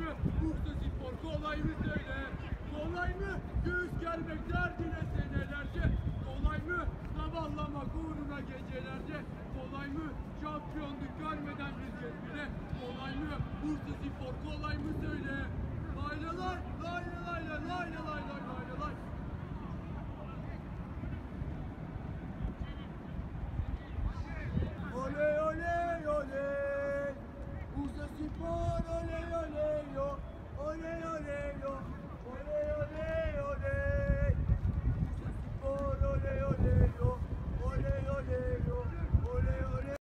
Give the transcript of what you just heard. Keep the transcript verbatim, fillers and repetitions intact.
mı? Bursaspor kolay mı söyle? Kolay mı? Göğüs gelmek derdine senelerce. Kolay mı? Davallamak uğruna gecelerce. Kolay mı? Şampiyonluk görmeden rüzgar bile. Kolay mı? Bursaspor kolay mı söyle? Bayralar